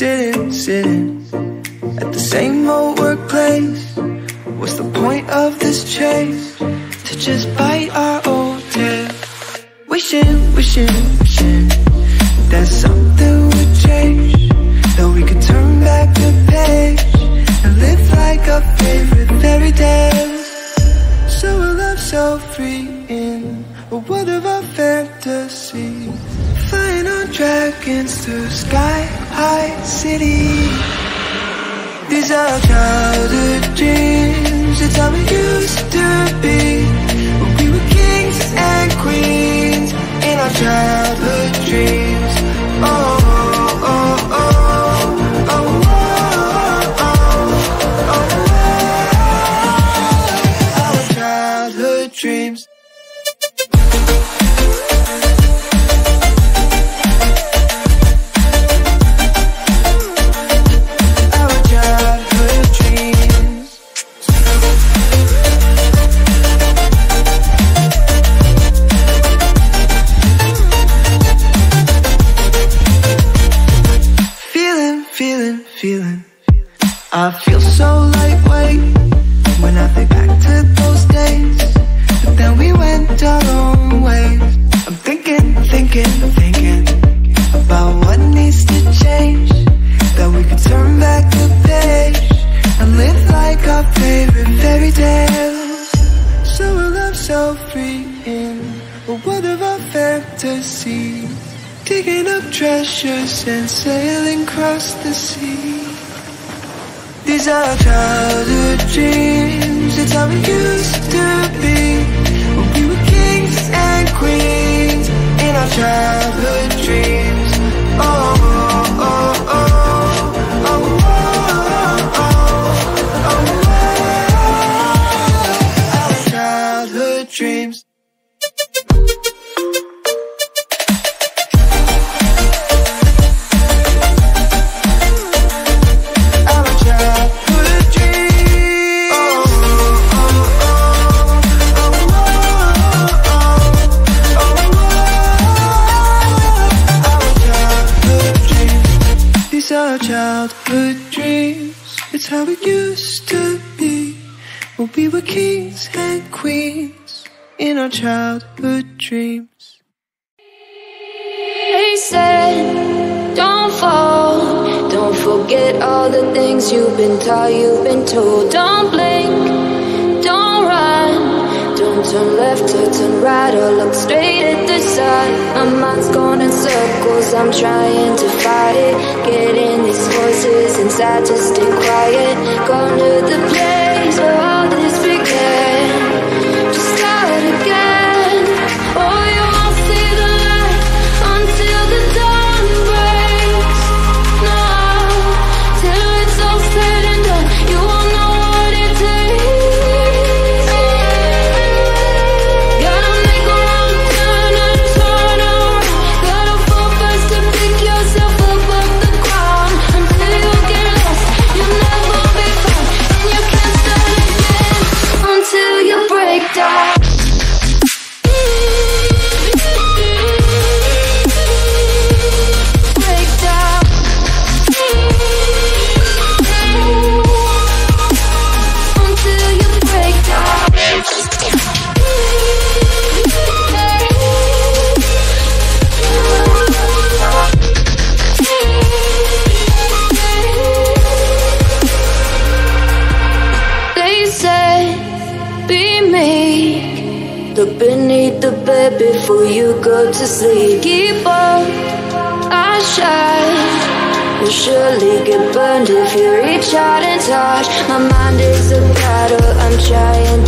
sitting at the same old workplace. What's the point of this chase? To just bite our old tail. Wishing that something would change, that we could turn back the page and live like our favorite fairy tales. So we'll love so free in a world of our fantasy, flying on dragons through sky-high cities. These are childhood dreams, it's how we used to be. We were kings and queens in our childhood dreams. Oh, oh, oh, oh, oh. Dreams. And sailing across the sea. These are our childhood dreams, it's how we used to be. We were kings and queens in our childhood dreams. Oh, oh, oh, oh, oh, oh, oh, oh, oh, our childhood dreams. Childhood dreams, it's how it used to be. Well, we were kings and queens in our childhood dreams. They said, don't fall, don't forget all the things you've been taught, you've been told. Don't blink, don't run, don't turn left or turn right or look straight at the sun. My mind's gone in circles, I'm trying to fight it. Getting these voices inside to stay quiet. Gone to the place where all this began. Just start again. Oh, you won't see the light until the dawn breaks. No, till it's all said and done, you won't know what it takes. Gotta make a wrong turn and turn around. Gotta fall fast to pick yourself up off the ground. Until you get lost, you'll never be found. And you can't start again until you break down. Look beneath the bed before you go to sleep. Keep up, I shine. You'll surely get burned if you reach out and touch. My mind is a battle, I'm trying to